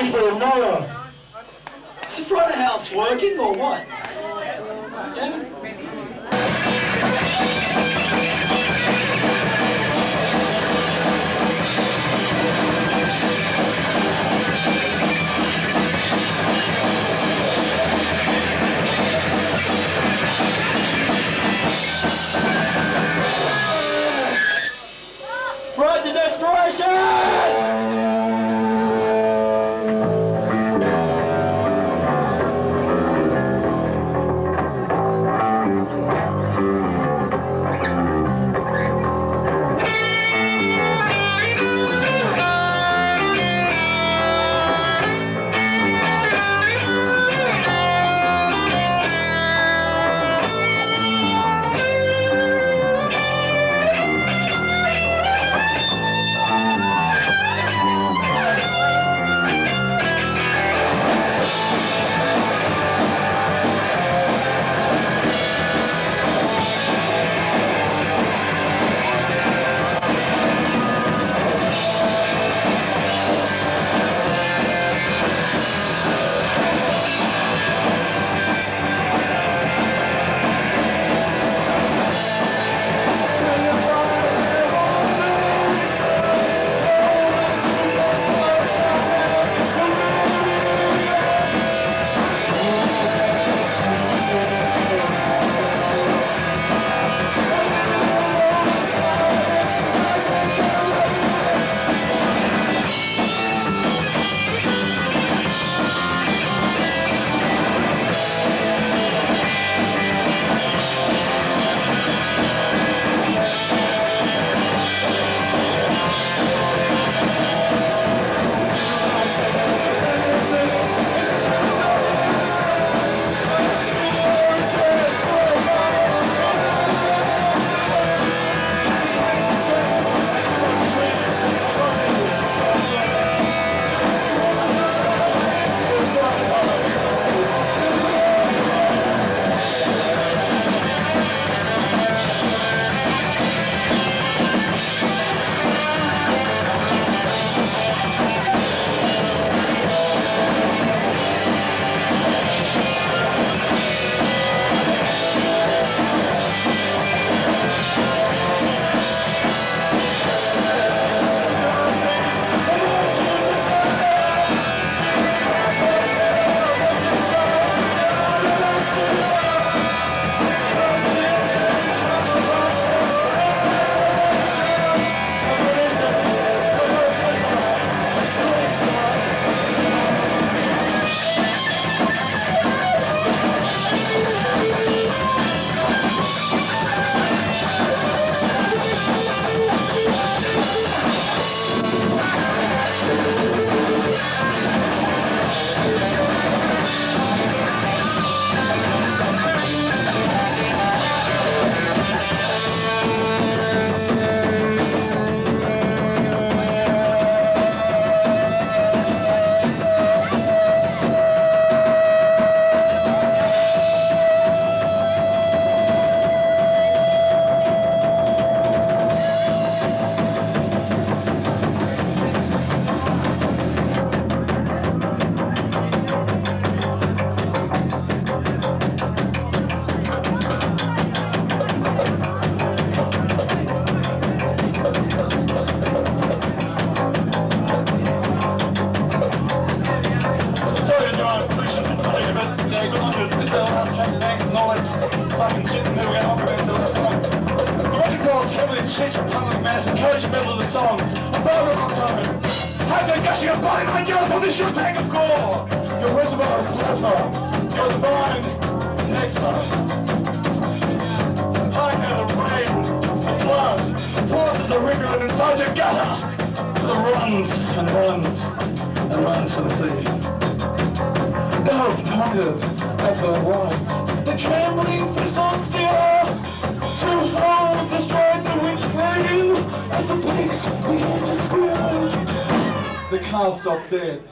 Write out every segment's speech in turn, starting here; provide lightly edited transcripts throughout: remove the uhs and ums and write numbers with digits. Five for Nora. Is the front of the house working or what? Yeah.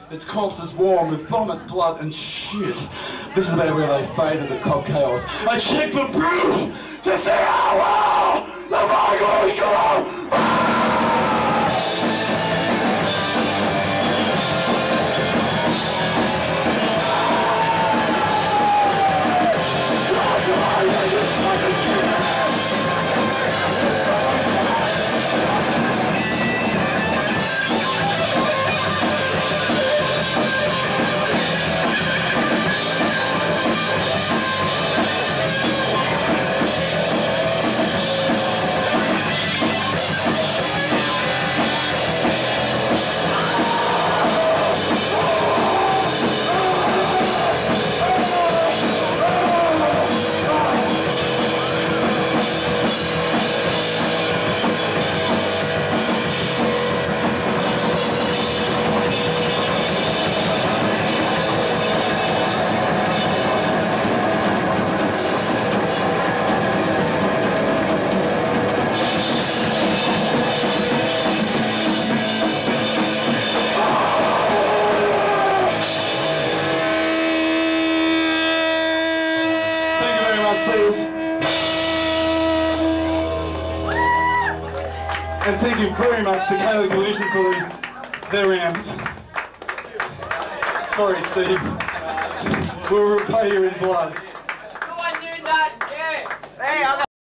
Its corpse is warm with vomit, blood and shit. This is about where they fade in the cold chaos. I check the brew to see how well the Mongols go on fire! please. And thank you very much to Chaotic Delusion for their rounds. Sorry, Steve. We'll repay you in blood.